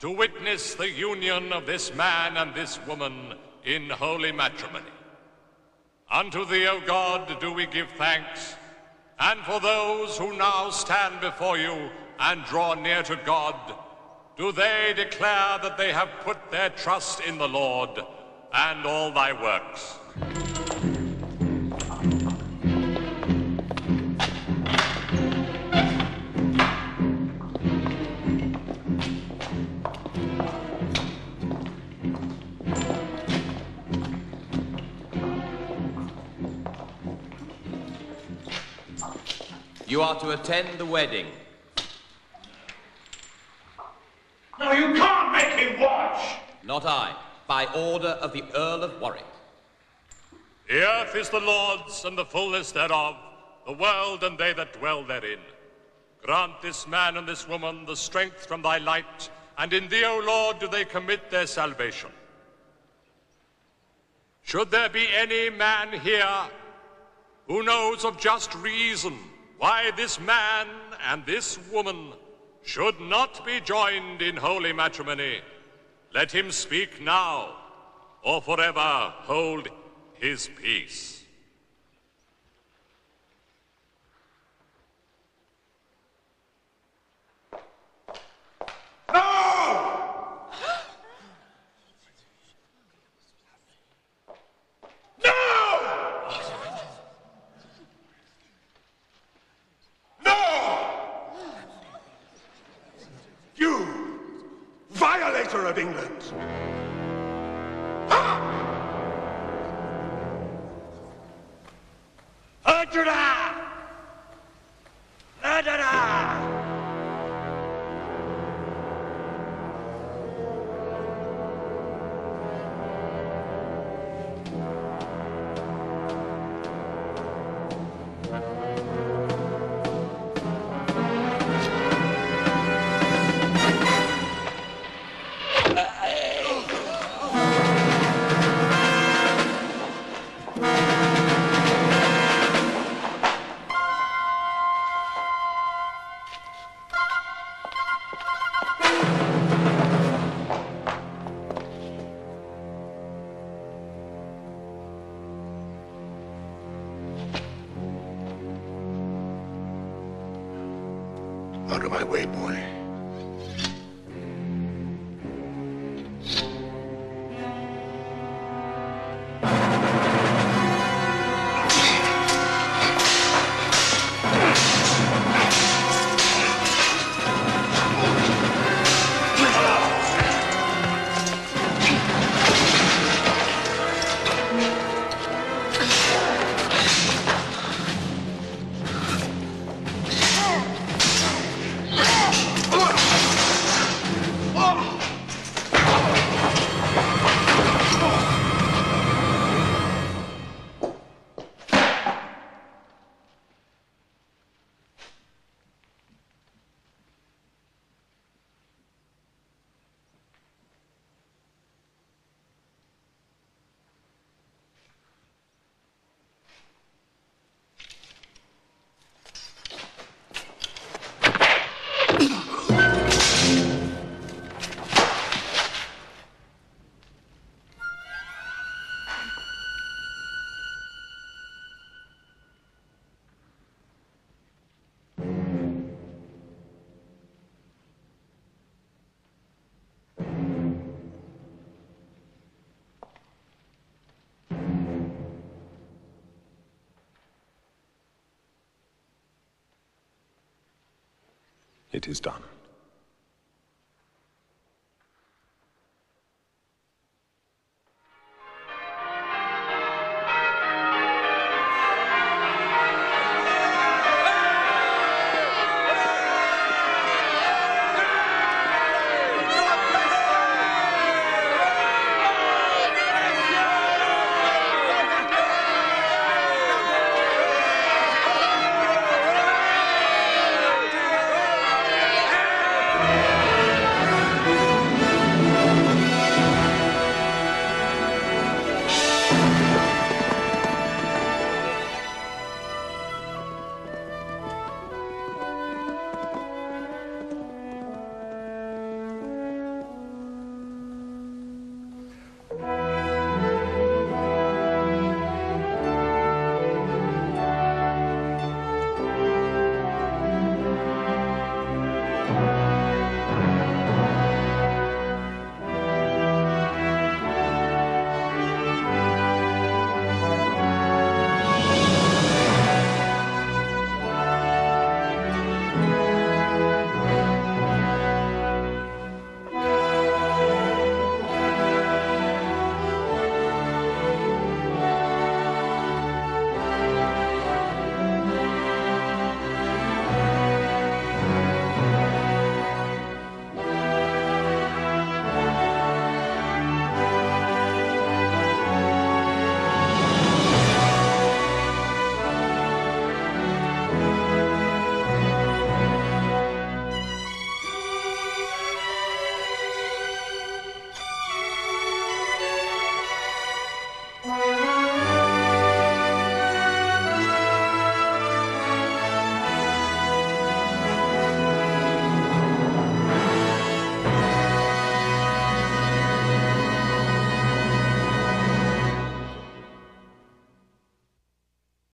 to witness the union of this man and this woman in holy matrimony. Unto thee, O God, do we give thanks, and for those who now stand before you and draw near to God, do they declare that they have put their trust in the Lord and all thy works. You are to attend the wedding. No, you can't make him watch! Not I, by order of the Earl of Warwick. The earth is the Lord's and the fullness thereof, the world and they that dwell therein. Grant this man and this woman the strength from thy light, and in thee, O Lord, do they commit their salvation. Should there be any man here who knows of just reason why this man and this woman should not be joined in holy matrimony, let him speak now, or forever hold his peace. No! No! You, violator of England! Murderer! Murderer! It is done.